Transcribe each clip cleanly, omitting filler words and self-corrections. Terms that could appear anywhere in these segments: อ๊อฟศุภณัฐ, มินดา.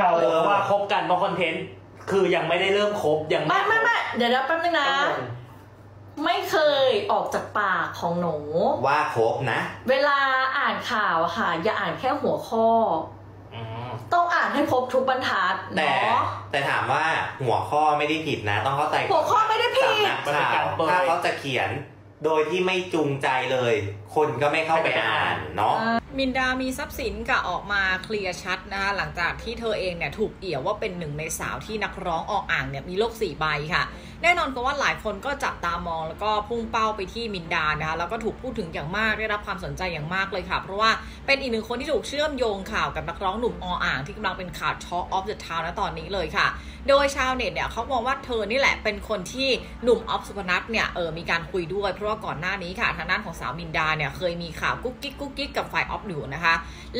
ข่าวว่าคบกันเพราะคอนเทนต์คือยังไม่ได้เริ่มคบยังไม่เดี๋ยวแป๊บนึงนะไม่เคยออกจากปากของหนูว่าคบนะเวลาอ่านข่าวค่ะอย่าอ่านแค่หัวข้อต้องอ่านให้ครบทุกบรรทัดแต่ถามว่าหัวข้อไม่ได้ผิดนะต้องเข้าใจหัวข้อไม่ได้ผิดถ้าเขาจะเขียนโดยที่ไม่จูงใจเลยคนก็ไม่เข้าไปอ่านเนาะมินดามีทรัพย์สินกะออกมาเคลียร์ชัดนะคะหลังจากที่เธอเองเนี่ยถูกเอี่ยวว่าเป็นหนึ่งในสาวที่นักร้องออกอ่างเนี่ยมีโรค4 ใบค่ะแน่นอนก็ว่าหลายคนก็จับตามองแล้วก็พุ่งเป้าไปที่มินดานะคะแล้วก็ถูกพูดถึงอย่างมากได้รับความสนใจอย่างมากเลยค่ะเพราะว่าเป็นอีกหนึ่งคนที่ถูกเชื่อมโยงข่าวกับนักร้องหนุ่มออ่างที่กำลังเป็นข่าว Talk of the Town นะตอนนี้เลยค่ะโดยชาวเน็ตเนี่ยเขามองว่าเธอนี่แหละเป็นคนที่หนุ่มอ๊อฟสุพนัทเนี่ยมีการคุยด้วยเพราะว่าก่อนหน้านี้ค่ะทางด้านของสาวมินดาเนี่ยเคยมีข่าวกุ๊กกิ๊กกับฝ่ายอ๊อฟอยู่นะคะ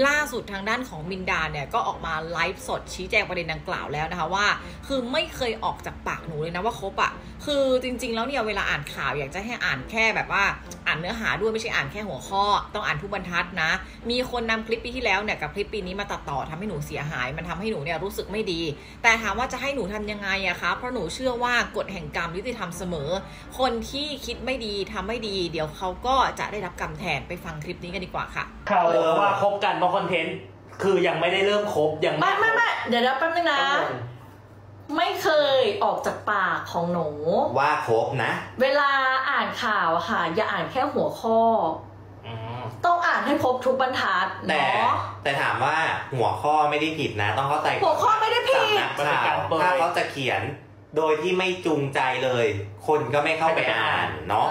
ล่าสุดทางด้านของมินดาเนี่ยก็ออกมาไลฟ์สดชี้แจงประเด็นดังกล่าวแล้วนะคะว่าคือไม่เคยออกจากปากหนูเลยนะว่าคบอะคือจริงๆแล้วเนี่ยเวลาอ่านข่าวอยากจะให้อ่านแค่แบบว่าอ่านเนื้อหาด้วยไม่ใช่อ่านแค่หัวข้อต้องอ่านทุกบรรทัดนะมีคนนำคลิปปีที่แล้วเนี่ยกับคลิปปีนี้มาตัดต่อทำให้หนูเสียหายมันทำให้หนูเนี่ยรู้สึกไม่ดีแต่ถามว่าจะให้หนูทำยังไงอะคะเพราะหนูเชื่อว่ากฎแห่งกรรมยุติธรรมเสมอคนที่คิดไม่ดีทำไม่ดีเดี๋ยวเขาก็จะได้รับกรรมแทนไปฟังคลิปนี้กันดีกว่าค่ะเขาว่าคบกันเพราะคอนเทนต์คือยังไม่ได้เริ่มคบยังไม่เดี๋ยวแป๊บนึงนะไม่เคยออกจากปากของหนูว่าคบนะเวลาอ่านข่าวค่ะอย่าอ่านแค่หัวข้อต้องอ่านให้ครบทุกบรรทัดแต่ถามว่าหัวข้อไม่ได้ผิดนะต้องเข้าใจหัวข้อไม่ได้ผิดถ้าเขาจะเขียนโดยที่ไม่จูงใจเลยคนก็ไม่เข้าไปอ่านเนาะ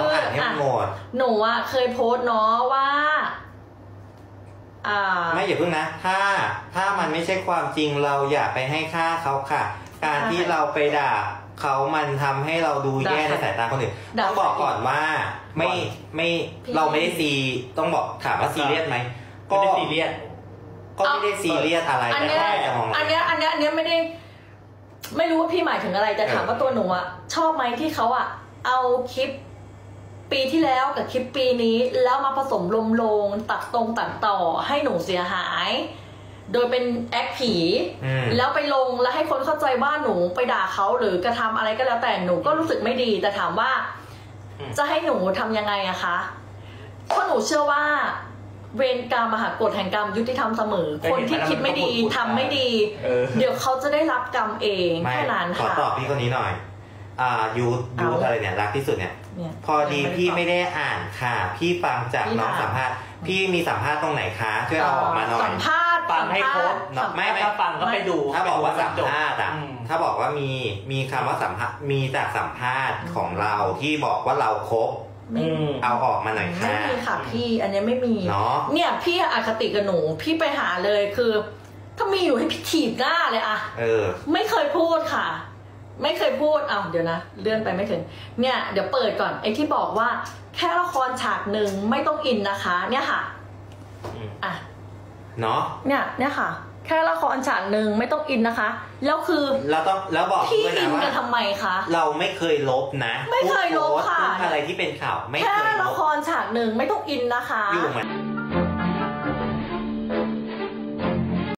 ต้องอ่านให้หมดหนูอะเคยโพสเนาะว่าไม่อย่าเพิ่งนะถ้ามันไม่ใช่ความจริงเราอย่าไปให้ค่าเขาค่ะการที่เราไปด่าเขามันทำให้เราดูแย่ในสายตาคนอื่นต้องบอกก่อนว่าไม่เราไม่ได้ซีต้องบอกถามว่าซีเรียสไหมก็ไม่ได้ซีเรียสอะไรแต่ว่าอันเนี้ยไม่ได้ไม่รู้ว่าพี่หมายถึงอะไรแต่ถามว่าตัวหนูอะชอบไหมที่เขาอะเอาคลิปปีที่แล้วกับคลิปปีนี้แล้วมาผสมลงตัดตรงตัดต่อให้หนูเสียหายโดยเป็นแอคผีแล้วไปลงแล้วให้คนเข้าใจว่าหนูไปด่าเขาหรือกระทำอะไรก็แล้วแต่หนูก็รู้สึกไม่ดีแต่ถามว่าจะให้หนูทำยังไงอะคะเพราะหนูเชื่อว่าเวรกรรมมหากฎแห่งกรรมยุติธรรมเสมอคนที่คิดไม่ดีทำไม่ดีเดี๋ยวเขาจะได้รับกรรมเองแค่นั้นค่ะขอตอบพี่คนนี้หน่อยยูอะไรเนี่ยรักที่สุดเนี่ยพอดีพี่ไม่ได้อ่านค่ะพี่ฟังจากน้องสัมภาษณ์พี่มีสัมภาษณ์ตรงไหนคะช่วยเอาออกมาหน่อยสัมภาษณ์ฟังให้ครบไม่ฟังก็ไปดูถ้าบอกว่าสัมภาษณ์อะถ้าบอกว่ามีคำว่าสัมภาษณ์มีจากสัมภาษณ์ของเราที่บอกว่าเราครบเอาออกมาหน่อยค่ะไม่มีค่ะพี่อันนี้ไม่มีเนาะเนี่ยพี่อคติกับหนูพี่ไปหาเลยคือถ้ามีอยู่ให้พี่ถีบหน้าเลยอะไม่เคยพูดค่ะไม่เคยพูดอ้าวเดี๋ยวนะเลื่อนไปไม่ถึงเนี่ยเดี๋ยวเปิดก่อนไอ้ที่บอกว่าแค่ละครฉากหนึ่งไม่ต้องอินนะคะเนี่ยค่ะเนาะเนี่ยค่ะแค่ละครฉากหนึ่งไม่ต้องอินนะคะแล้วคือเราต้องแล้วบอกพี่อินกันทำไมคะเราไม่เคยลบนะไม่เคยลบค่ะอะไรที่เป็นข่าวไม่เคยลบแค่ละครฉากหนึ่งไม่ต้องอินนะคะ